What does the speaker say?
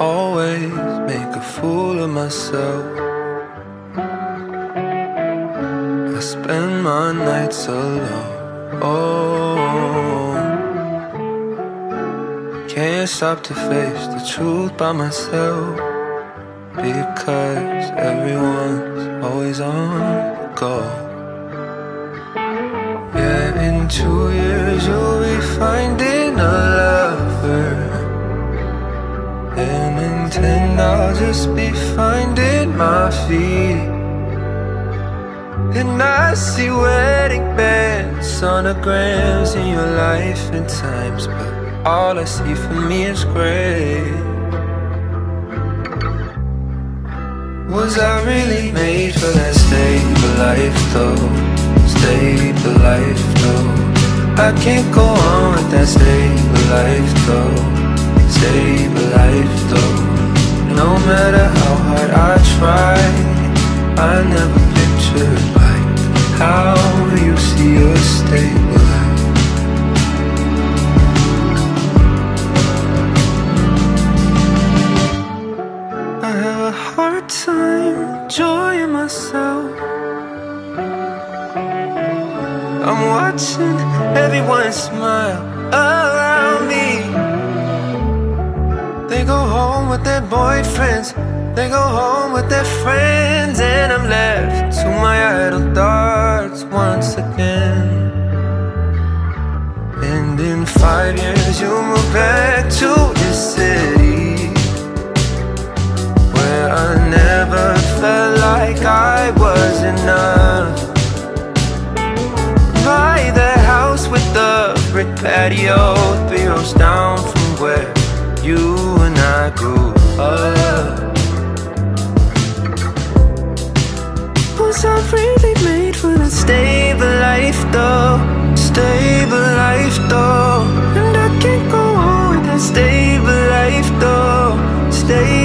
always make a fool of myself. I spend my nights alone. Oh, can't stop to face the truth by myself, because everyone's always on the go. Yeah, in 2 years you'll be finding a lover, and in 10 I'll just be finding my feet. And I see wedding bands, sonograms in your life and times, but all I see for me is gray. Was I really made for that stable life though? Stable life though, I can't go on with that stable life though. Stable life though, no matter how hard I try, I never pictured like how you see a stable life. I have a hard time enjoying myself. I'm watching everyone smile around me. They go home with their boyfriends, they go home with their friends, and I'm left to my idle thoughts once again. And in 5 years you'll move back to the city, where I never felt like I was enough. Buy that house with the brick patio, 3 rows down from where you and I grew up. Was I really made for that stable life though? Stable life though, and I can't go on with that stable life though. Stable